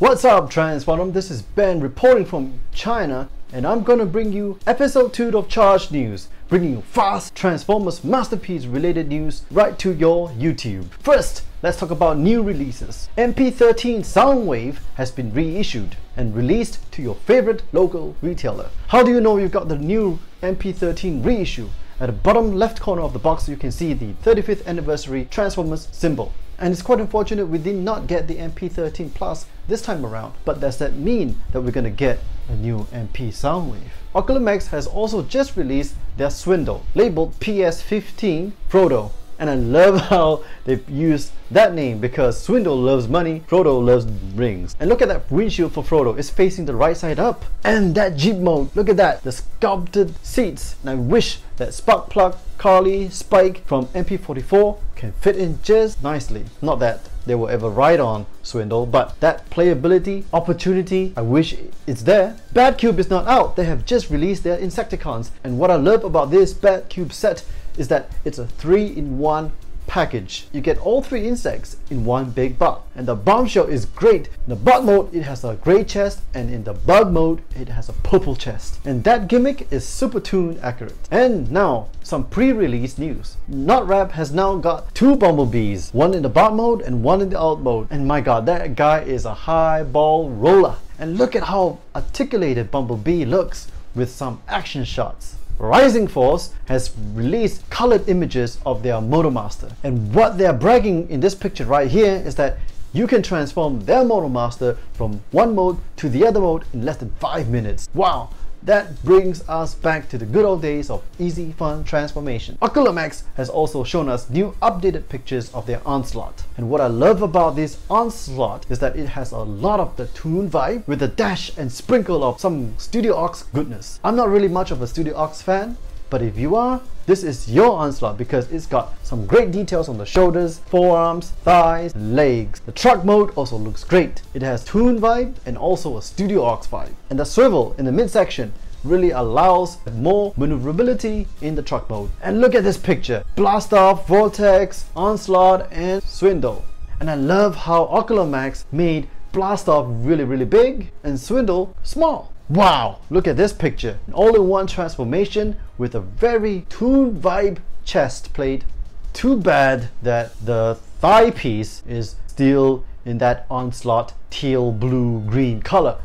What's up, Transformers? This is Ben reporting from China, and I'm gonna bring you episode 2 of Charged News, bringing you fast Transformers Masterpiece related news right to your YouTube. First, let's talk about new releases. MP13 Soundwave has been reissued and released to your favorite local retailer. How do you know you've got the new MP13 reissue? At the bottom left corner of the box, you can see the 35th anniversary Transformers symbol. And it's quite unfortunate we did not get the MP13 Plus this time around, but does that mean that we're gonna get a new MP Soundwave? OcularMax has also just released their Swindle, labeled PS15 Proto. And I love how they've used that name because Swindle loves money, Proto loves rings. And look at that windshield for Proto, it's facing the right side up. And that Jeep mode, look at that, the sculpted seats. And I wish that Sparkplug, Carly, Spike from MP44 can fit in just nicely. Not that they will ever ride on Swindle, but that playability, opportunity, I wish it's there. Bad Cube is not out, they have just released their Insecticons. And what I love about this Bad Cube set is that it's a 3-in-1 package. You get all 3 insects in one big bug. And the Bombshell is great. In the bug mode, it has a grey chest, and in the bug mode, it has a purple chest. And that gimmick is super tune accurate. And now, some pre-release news. Notrap has now got 2 bumblebees, one in the bug mode and one in the alt mode. And my god, that guy is a high ball roller. And look at how articulated Bumblebee looks with some action shots. Rising Force has released colored images of their MotoMaster, and what they're bragging in this picture right here is that you can transform their MotoMaster from one mode to the other mode in less than 5 minutes. Wow, that brings us back to the good old days of easy fun transformation. OcularMax has also shown us new updated pictures of their Onslaught, and what I love about this Onslaught is that it has a lot of the Toon vibe with a dash and sprinkle of some Studio Ox goodness. I'm not really much of a Studio Ox fan, but if you are, this is your Onslaught because it's got some great details on the shoulders, forearms, thighs, and legs. The truck mode also looks great. It has Toon vibe and also a Studio Ox vibe. And the swivel in the midsection really allows more maneuverability in the truck mode. And look at this picture. Blastoff, Vortex, Onslaught, and Swindle. And I love how OcularMax made Blastoff really big and Swindle small. Wow, look at this picture, an all-in-one transformation with a very Toon vibe chest plate. Too bad that the thigh piece is still in that Onslaught teal blue green color.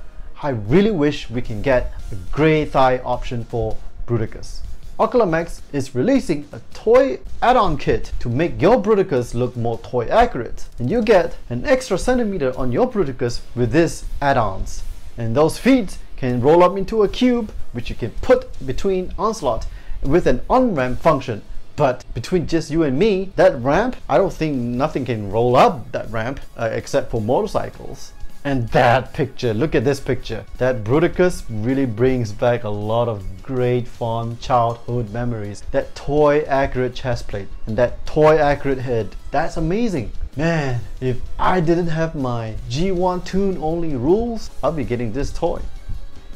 I really wish we can get a grey thigh option for Bruticus. OcularMax is releasing a toy add-on kit to make your Bruticus look more toy accurate, and you get an extra centimeter on your Bruticus with these add-ons, and those feet can roll up into a cube which you can put between Onslaught with an on-ramp function. But between just you and me, that ramp, I don't think nothing can roll up that ramp except for motorcycles. And that picture, look at this picture, that Bruticus really brings back a lot of great fond childhood memories. That toy accurate chest plate and that toy accurate head, that's amazing. Man, if I didn't have my G1 tune only rules, I'll be getting this toy.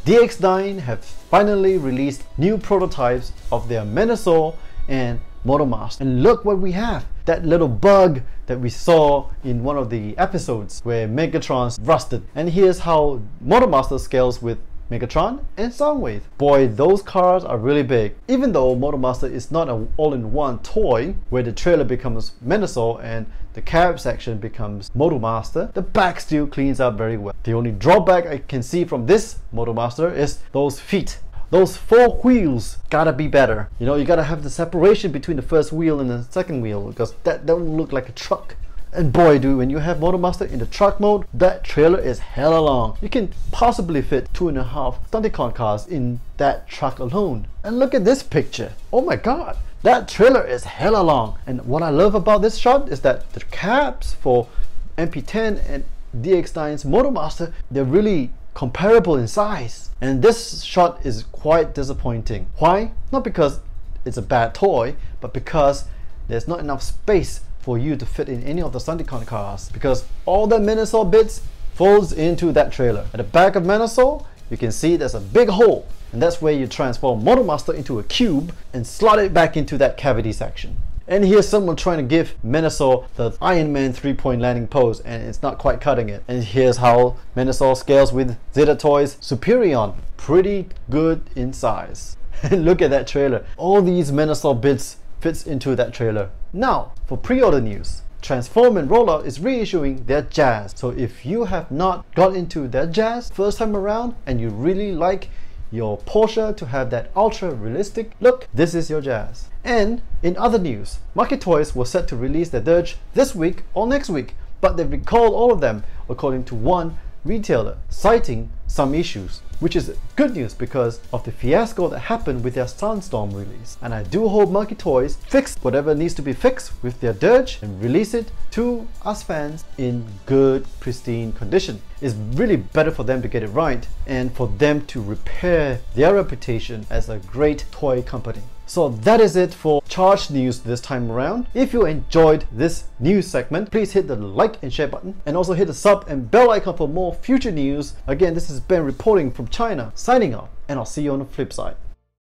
DX9 have finally released new prototypes of their Menasor and MotorMaster. And look what we have! That little bug that we saw in one of the episodes where Megatron's rusted. And here's how MotorMaster scales with Megatron and Soundwave. Boy, those cars are really big. Even though MotorMaster is not an all-in-one toy where the trailer becomes Menasor and the cab section becomes MotorMaster, the back still cleans up very well. The only drawback I can see from this MotorMaster is those feet. Those 4 wheels gotta be better. You know, you gotta have the separation between the first wheel and the second wheel because that don't look like a truck. And boy, dude, when you have MotorMaster in the truck mode, that trailer is hella long. You can possibly fit 2.5 Stunticon cars in that truck alone. And look at this picture. Oh my god, that trailer is hella long. And what I love about this shot is that the cabs for MP10 and DX9's MotorMaster, they're really comparable in size. And this shot is quite disappointing. Why? Not because it's a bad toy, but because there's not enough space for you to fit in any of the Stunticon cars because all the Menasor bits folds into that trailer. At the back of Menasor, you can see there's a big hole, and that's where you transform MotorMaster into a cube and slot it back into that cavity section. And here's someone trying to give Menasor the Iron Man 3-point landing pose, and it's not quite cutting it. And here's how Menasor scales with Zeta Toys Superion. Pretty good in size. And look at that trailer. All these Menasor bits fits into that trailer. Now for pre-order news. Transform and Rollout is reissuing their Jazz. So if you have not got into their Jazz first time around and you really like your Porsche to have that ultra realistic look, this is your Jazz. And in other news, Market Toys was set to release their Dirge this week or next week, but they've recalled all of them according to one retailer, citing some issues, which is good news because of the fiasco that happened with their Sunstorm release. And I do hope Market Toys fix whatever needs to be fixed with their Dirge and release it to us fans in good, pristine condition. It's really better for them to get it right and for them to repair their reputation as a great toy company. So that is it for Charged News this time around. If you enjoyed this news segment, please hit the like and share button, and also hit the sub and bell icon for more future news. Again, this has been reporting from China, signing off, and I'll see you on the flip side.